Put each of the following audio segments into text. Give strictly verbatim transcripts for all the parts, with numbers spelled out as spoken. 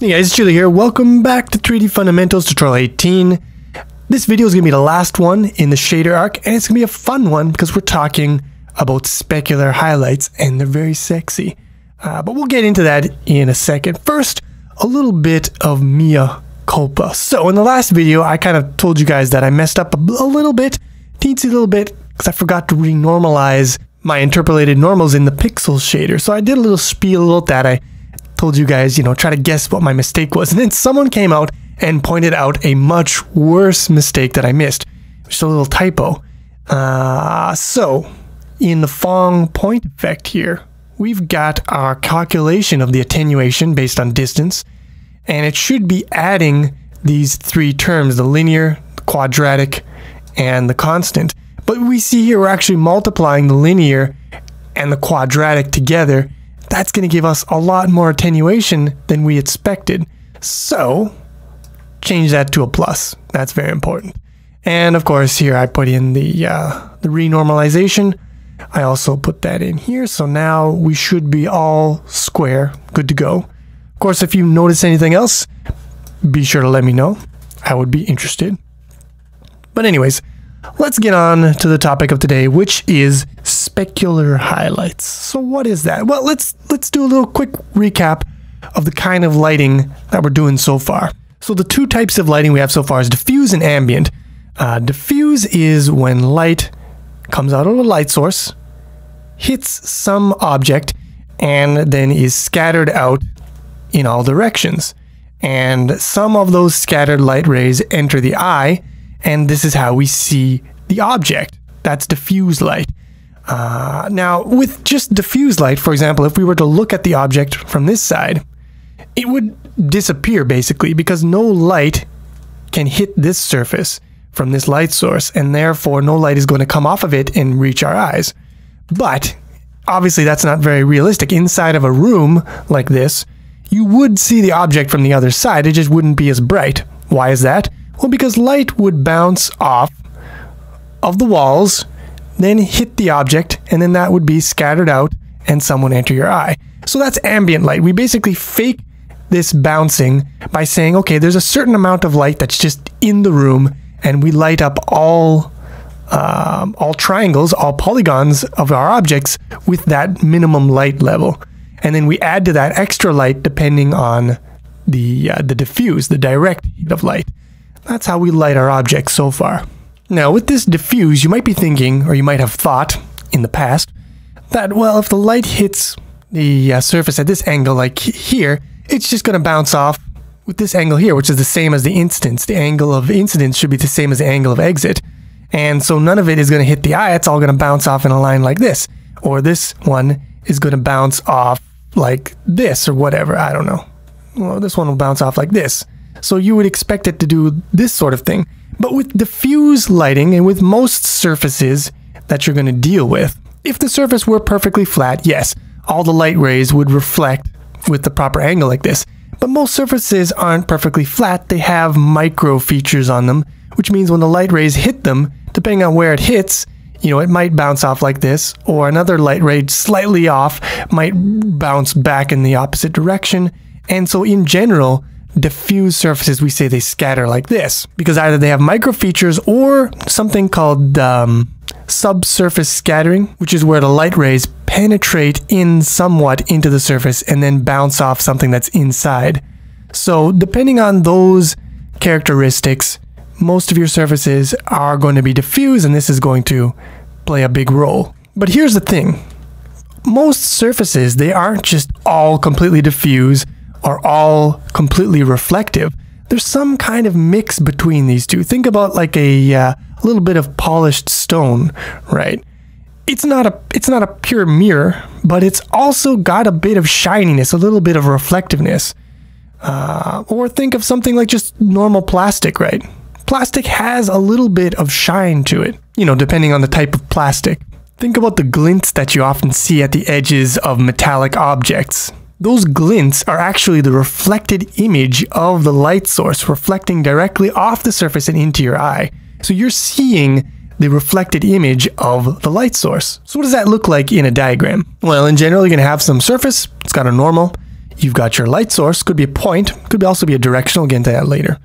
Hey guys, it's Julie here. Welcome back to three D Fundamentals Tutorial eighteen. This video is going to be the last one in the shader arc, and it's going to be a fun one because we're talking about specular highlights, and they're very sexy. Uh, but we'll get into that in a second. First, a little bit of mea culpa. So in the last video, I kind of told you guys that I messed up a, a little bit, teensy little bit, because I forgot to renormalize my interpolated normals in the pixel shader. So I did a little spiel about that. I told you guys, you know, try to guess what my mistake was. And then someone came out and pointed out a much worse mistake that I missed. Just a little typo. Uh, so, in the Phong point effect here, we've got our calculation of the attenuation based on distance. And it should be adding these three terms, the linear, the quadratic, and the constant. But we see here we're actually multiplying the linear and the quadratic together. That's going to give us a lot more attenuation than we expected. So, change that to a plus. That's very important. And of course, here I put in the, uh, the renormalization. I also put that in here. So now we should be all square, good to go. Of course, if you notice anything else, be sure to let me know. I would be interested. But anyways, let's get on to the topic of today, which is specular highlights. So what is that? Well, let's let's do a little quick recap of the kind of lighting that we're doing so far. So the two types of lighting we have so far is diffuse and ambient. Uh, diffuse is when light comes out of a light source, hits some object, and then is scattered out in all directions. And some of those scattered light rays enter the eye, and this is how we see the object. That's diffuse light. Uh, now, with just diffuse light, for example, if we were to look at the object from this side, it would disappear, basically, because no light can hit this surface from this light source, and therefore no light is going to come off of it and reach our eyes. But, obviously, that's not very realistic. Inside of a room like this, you would see the object from the other side. It just wouldn't be as bright. Why is that? Well, because light would bounce off of the walls, then hit the object, and then that would be scattered out and someone enter your eye. So that's ambient light. We basically fake this bouncing by saying, okay, there's a certain amount of light that's just in the room, and we light up all, um, all triangles, all polygons of our objects with that minimum light level. And then we add to that extra light depending on the, uh, the diffuse, the direct heat of light. That's how we light our objects so far. Now, with this diffuse, you might be thinking, or you might have thought in the past, that, well, if the light hits the uh, surface at this angle, like here, it's just going to bounce off with this angle here, which is the same as the incidence. The angle of incidence should be the same as the angle of exit. And so none of it is going to hit the eye. It's all going to bounce off in a line like this. Or this one is going to bounce off like this, or whatever. I don't know. Well, this one will bounce off like this. So you would expect it to do this sort of thing. But with diffuse lighting, and with most surfaces that you're going to deal with, if the surface were perfectly flat, yes, all the light rays would reflect with the proper angle like this. But most surfaces aren't perfectly flat. They have micro features on them, which means when the light rays hit them, depending on where it hits, you know, it might bounce off like this, or another light ray slightly off might bounce back in the opposite direction. And so in general, diffuse surfaces, we say they scatter like this because either they have micro features or something called um, subsurface scattering, which is where the light rays penetrate in somewhat into the surface and then bounce off something that's inside. So depending on those characteristics, most of your surfaces are going to be diffuse, and this is going to play a big role. But here's the thing. Most surfaces, they aren't just all completely diffuse, are all completely reflective. There's some kind of mix between these two. Think about like a uh, little bit of polished stone, right? It's not a it's not a pure mirror, but it's also got a bit of shininess, a little bit of reflectiveness. Uh, or think of something like just normal plastic, right? Plastic has a little bit of shine to it, you know, depending on the type of plastic. Think about the glints that you often see at the edges of metallic objects. Those glints are actually the reflected image of the light source, reflecting directly off the surface and into your eye. So you're seeing the reflected image of the light source. So what does that look like in a diagram? Well, in general, you're going to have some surface. It's got a normal. You've got your light source, could be a point, could also be a directional, get into that later.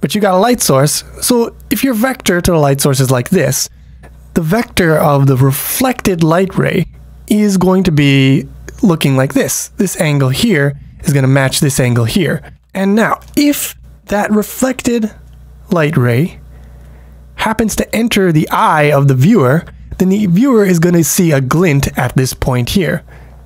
But you got a light source, so if your vector to the light source is like this, the vector of the reflected light ray is going to be looking like this. This angle here is going to match this angle here. And now, if that reflected light ray happens to enter the eye of the viewer, then the viewer is going to see a glint at this point here.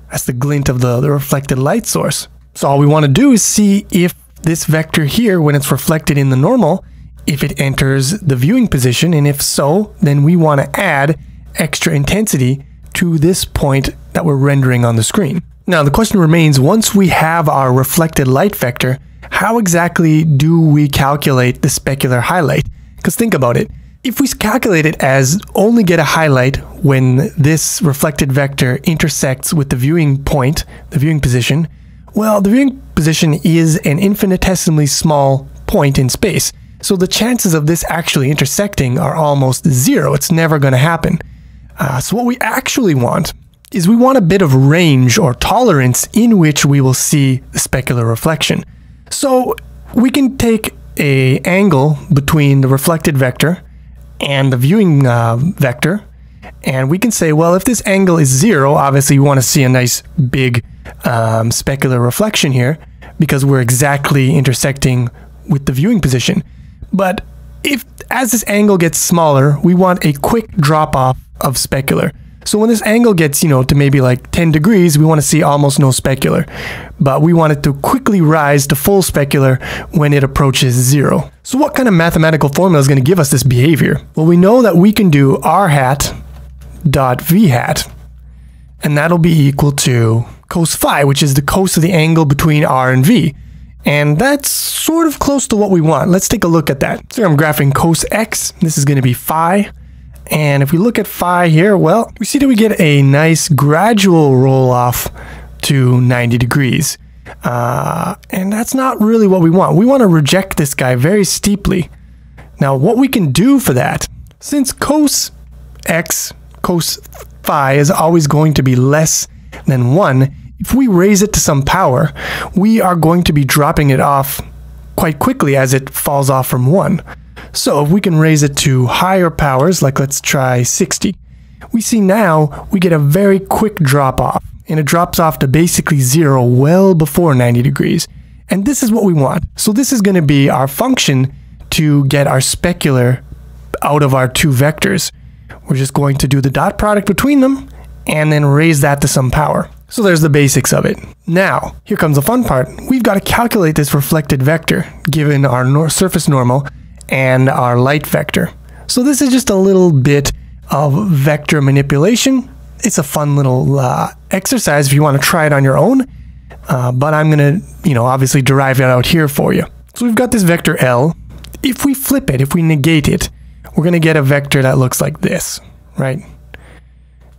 That's the glint of the, the reflected light source. So all we want to do is see if this vector here, when it's reflected in the normal, if it enters the viewing position, and if so, then we want to add extra intensity to this point that we're rendering on the screen. Now the question remains, once we have our reflected light vector, how exactly do we calculate the specular highlight? Because think about it, if we calculate it as only get a highlight when this reflected vector intersects with the viewing point, the viewing position, well, the viewing position is an infinitesimally small point in space. So the chances of this actually intersecting are almost zero. It's never going to happen. Uh, so what we actually want is we want a bit of range or tolerance in which we will see the specular reflection. So we can take an angle between the reflected vector and the viewing uh, vector, and we can say, well, if this angle is zero, obviously we want to see a nice big um, specular reflection here because we're exactly intersecting with the viewing position. But if as this angle gets smaller, we want a quick drop off of specular. So when this angle gets, you know, to maybe like ten degrees, we want to see almost no specular. But we want it to quickly rise to full specular when it approaches zero. So what kind of mathematical formula is going to give us this behavior? Well, we know that we can do r hat dot v hat, and that'll be equal to cos phi, which is the cos of the angle between r and v. And that's sort of close to what we want. Let's take a look at that. So I'm graphing cos x. This is going to be phi. And if we look at phi here, well, we see that we get a nice gradual roll off to ninety degrees. Uh, and that's not really what we want. We want to reject this guy very steeply. Now, what we can do for that, since cos x, cos phi is always going to be less than one, if we raise it to some power, we are going to be dropping it off quite quickly as it falls off from one. So if we can raise it to higher powers, like let's try sixty, we see now we get a very quick drop off, and it drops off to basically zero well before ninety degrees. And this is what we want. So this is going to be our function to get our specular out of our two vectors. We're just going to do the dot product between them and then raise that to some power. So there's the basics of it. Now, here comes the fun part. We've got to calculate this reflected vector given our nor- surface normal and our light vector. So this is just a little bit of vector manipulation. It's a fun little uh, exercise if you want to try it on your own, uh, but I'm going to, you know, obviously derive it out here for you. So we've got this vector L. If we flip it, if we negate it, we're going to get a vector that looks like this, right?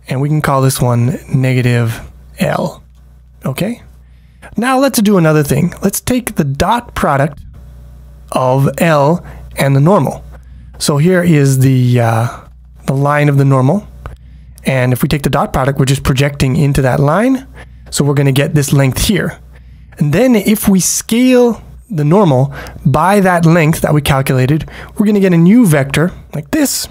And we can call this one negative L. Okay? Now let's do another thing. Let's take the dot product of L and the normal. So here is the uh, the line of the normal, and if we take the dot product, we're just projecting into that line, so we're going to get this length here. And then if we scale the normal by that length that we calculated, we're going to get a new vector like this,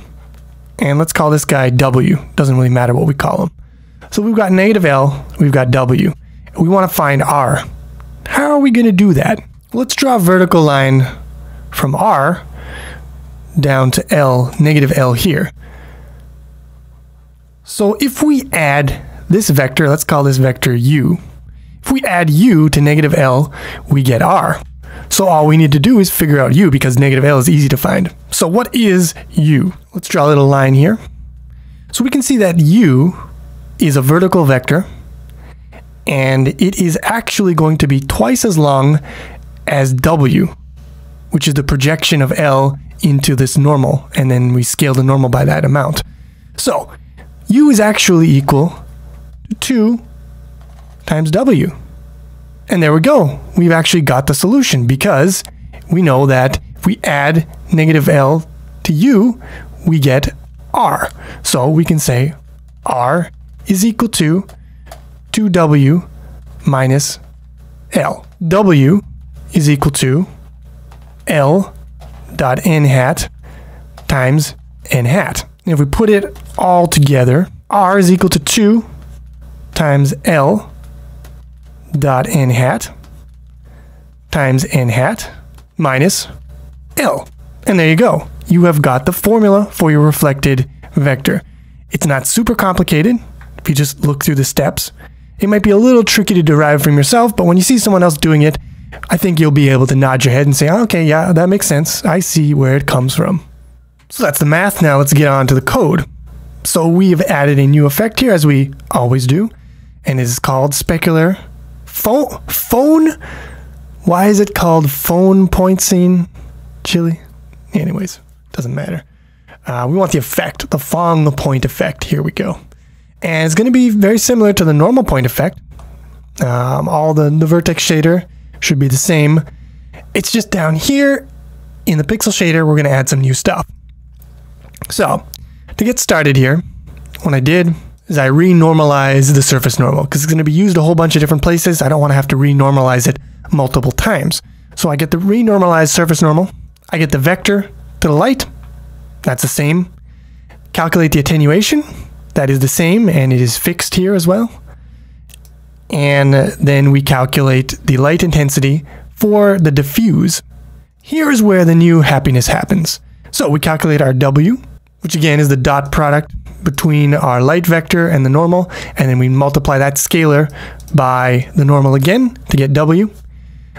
and let's call this guy W. Doesn't really matter what we call him. So we've got negative L, we've got W, and we want to find R. How are we going to do that? Let's draw a vertical line from R down to L, negative L here. So if we add this vector, let's call this vector U. If we add U to negative L, we get R. So all we need to do is figure out U, because negative L is easy to find. So what is U? Let's draw a little line here. So we can see that U is a vertical vector, and it is actually going to be twice as long as W, which is the projection of L into this normal, and then we scale the normal by that amount. So U is actually equal to two times W. And there we go. We've actually got the solution, because we know that if we add negative L to U, we get R. So we can say R is equal to two W minus L. W is equal to L dot n hat times n hat. And if we put it all together, R is equal to two times L dot n hat times n hat minus L. And there you go. You have got the formula for your reflected vector. It's not super complicated if you just look through the steps. It might be a little tricky to derive from yourself, but when you see someone else doing it, I think you'll be able to nod your head and say, okay, yeah, that makes sense. I see where it comes from. So that's the math. Now let's get on to the code. So we've added a new effect here, as we always do, and it's called specular phone. phone? Why is it called phone point scene? Chili? Anyways, doesn't matter. Uh, we want the effect, the Phong point effect. Here we go. And it's going to be very similar to the normal point effect. Um, all the, the vertex shader should be the same. It's just down here in the pixel shader, we're going to add some new stuff. So to get started here, what I did is I renormalized the surface normal because it's going to be used a whole bunch of different places. I don't want to have to renormalize it multiple times. So I get the renormalized surface normal. I get the vector to the light. That's the same. Calculate the attenuation. That is the same, and it is fixed here as well. And then we calculate the light intensity for the diffuse. Here is where the new happiness happens. So we calculate our W, which again is the dot product between our light vector and the normal, and then we multiply that scalar by the normal again to get W.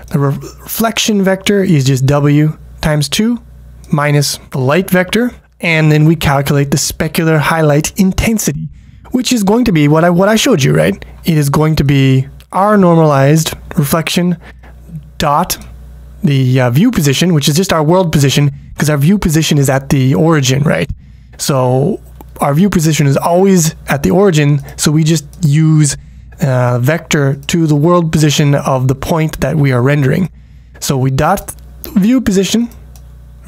The re reflection vector is just W times two minus the light vector, and then we calculate the specular highlight intensity, which is going to be what I what I showed you, right? It is going to be our normalized reflection dot the uh, view position, which is just our world position, because our view position is at the origin, right? So our view position is always at the origin, so we just use uh, vector to the world position of the point that we are rendering. So we dot view position,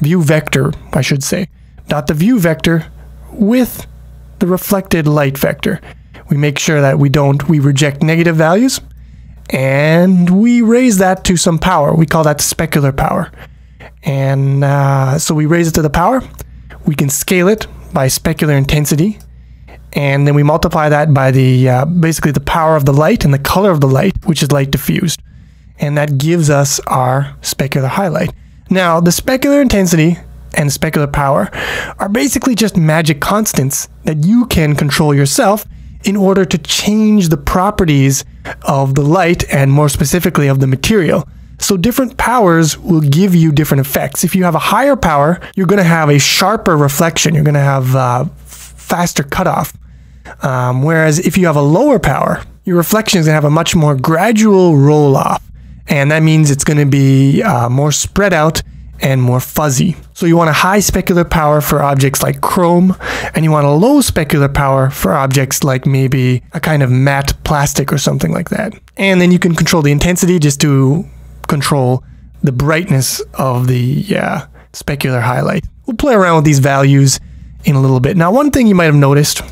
view vector, I should say, dot the view vector with the reflected light vector. We make sure that we don't, we reject negative values, and we raise that to some power. We call that specular power. And uh, so we raise it to the power. We can scale it by specular intensity, and then we multiply that by the uh, basically the power of the light and the color of the light, which is light diffused. And that gives us our specular highlight. Now, the specular intensity and specular power are basically just magic constants that you can control yourself in order to change the properties of the light and more specifically of the material. So different powers will give you different effects. If you have a higher power, you're going to have a sharper reflection. You're going to have a faster cutoff. Um, whereas if you have a lower power, your reflection is going to have a much more gradual roll off. And that means it's going to be uh, more spread out and more fuzzy. So you want a high specular power for objects like chrome, and you want a low specular power for objects like maybe a kind of matte plastic or something like that. And then you can control the intensity just to control the brightness of the uh, specular highlight. We'll play around with these values in a little bit. Now, one thing you might have noticed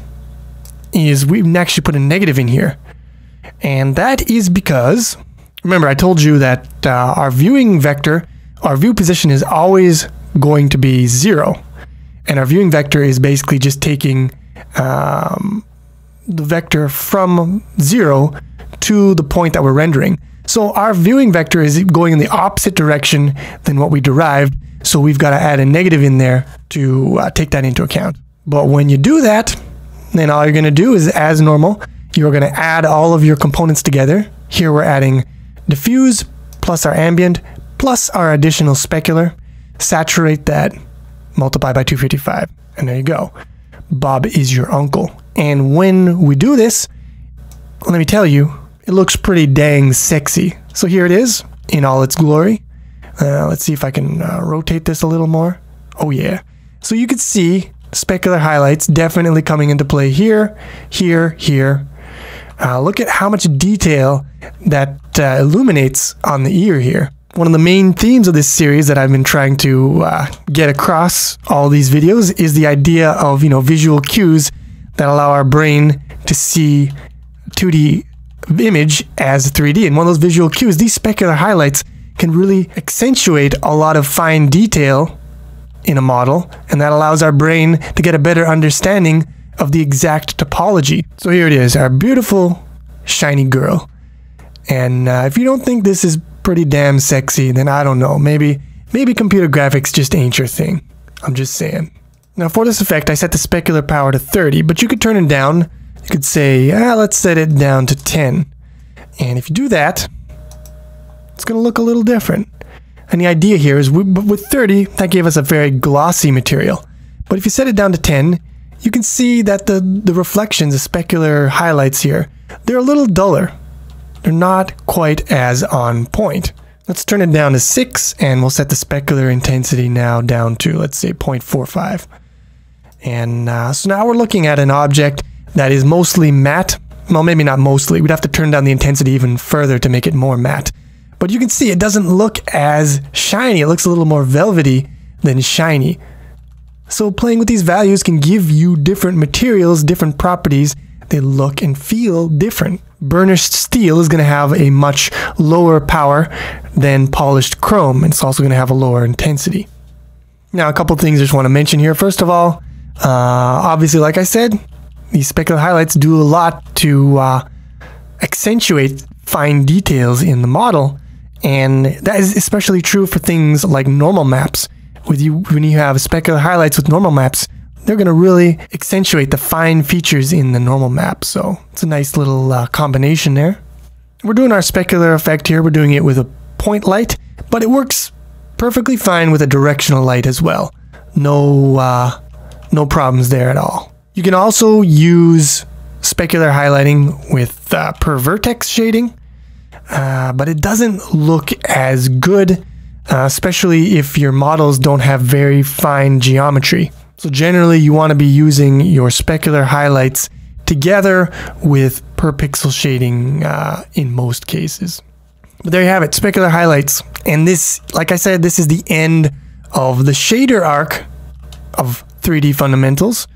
is we've actually put a negative in here. And that is because, remember, I told you that uh, our viewing vector, our view position is always going to be zero, and our viewing vector is basically just taking um, the vector from zero to the point that we're rendering. So our viewing vector is going in the opposite direction than what we derived, so we've got to add a negative in there to uh, take that into account. But when you do that, then all you're going to do is, as normal, you're going to add all of your components together. Here we're adding diffuse plus our ambient plus our additional specular, saturate that, multiply by two fifty-five, and there you go. Bob is your uncle. And when we do this, let me tell you, it looks pretty dang sexy. So here it is in all its glory. Uh, let's see if I can uh, rotate this a little more. Oh yeah. So you can see specular highlights definitely coming into play here, here, here. Uh, look at how much detail that uh, illuminates on the ear here. One of the main themes of this series that I've been trying to uh, get across all these videos is the idea of, you know, visual cues that allow our brain to see two D image as three D. And one of those visual cues, these specular highlights can really accentuate a lot of fine detail in a model, and that allows our brain to get a better understanding of the exact topology. So here it is, our beautiful shiny girl. And uh, if you don't think this is pretty damn sexy, then I don't know, maybe maybe computer graphics just ain't your thing. I'm just saying. Now for this effect, I set the specular power to thirty, but you could turn it down. You could say, ah, let's set it down to ten. And if you do that, it's going to look a little different. And the idea here is we, with thirty, that gave us a very glossy material. But if you set it down to ten, you can see that the, the reflections, the specular highlights here, they're a little duller. They're not quite as on point. Let's turn it down to six, and we'll set the specular intensity now down to, let's say, zero point four five. And uh, so now we're looking at an object that is mostly matte. Well, maybe not mostly. We'd have to turn down the intensity even further to make it more matte. But you can see it doesn't look as shiny. It looks a little more velvety than shiny. So playing with these values can give you different materials, different properties. They look and feel different. Burnished steel is going to have a much lower power than polished chrome. It's also going to have a lower intensity. Now, a couple things I just want to mention here. First of all, uh, obviously, like I said, these specular highlights do a lot to uh, accentuate fine details in the model. And that is especially true for things like normal maps. With you, when you have specular highlights with normal maps, they're going to really accentuate the fine features in the normal map. So it's a nice little uh, combination there. We're doing our specular effect here. We're doing it with a point light, but it works perfectly fine with a directional light as well. No, uh, no problems there at all. You can also use specular highlighting with uh, per-vertex shading, uh, but it doesn't look as good, uh, especially if your models don't have very fine geometry. So generally, you want to be using your specular highlights together with per-pixel shading uh, in most cases. But there you have it, specular highlights. And this, like I said, this is the end of the shader arc of three D Fundamentals.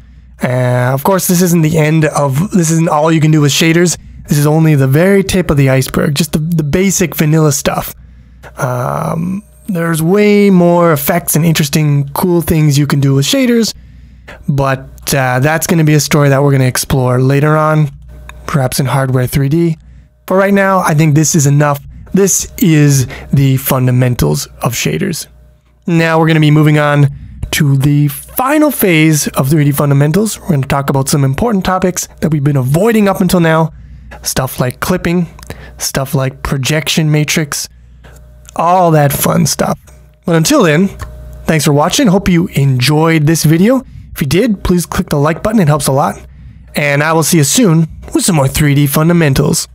Uh, of course, this isn't the end of, this isn't all you can do with shaders. This is only the very tip of the iceberg, just the, the basic vanilla stuff. Um, There's way more effects and interesting, cool things you can do with shaders, but uh, that's going to be a story that we're going to explore later on, perhaps in hardware three D. For right now, I think this is enough. This is the fundamentals of shaders. Now we're going to be moving on to the final phase of three D Fundamentals. We're going to talk about some important topics that we've been avoiding up until now. Stuff like clipping, stuff like projection matrix, all that fun stuff. But until then, thanks for watching. Hope you enjoyed this video. If you did, please click the like button. It helps a lot. And I will see you soon with some more three D Fundamentals.